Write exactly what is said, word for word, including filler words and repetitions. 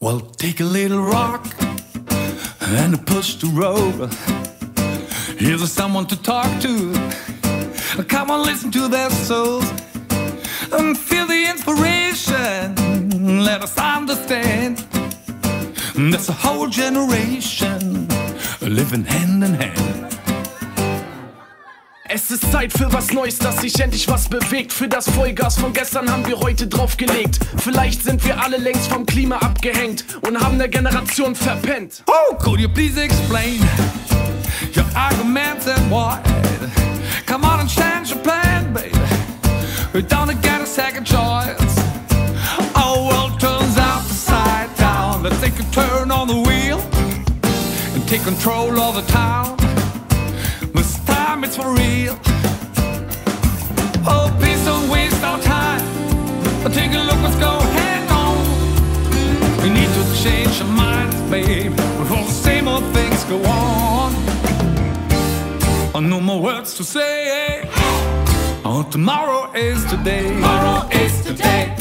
Well, take a little rock and push the road. Here's someone to talk to. Come on, listen to their souls and feel the inspiration. Let us understand that's a whole generation living hand in hand. Es ist Zeit für was Neues, dass sich endlich was bewegt. Für das Vollgas von gestern haben wir heute draufgelegt. Vielleicht sind wir alle längst vom Klima abgehängt und haben der Generation verpennt. Oh, could you please explain your arguments and why? Come on and change your plan, baby. We don't get a second choice. Our world turns upside down. Let's take a turn on the wheel and take control of the town. This time it's for real. Oh, please don't waste our time. Take a look, let's go head on. We need to change our minds, babe, before the same old things go on. Oh, no more words to say. Oh, tomorrow is today. Tomorrow is today.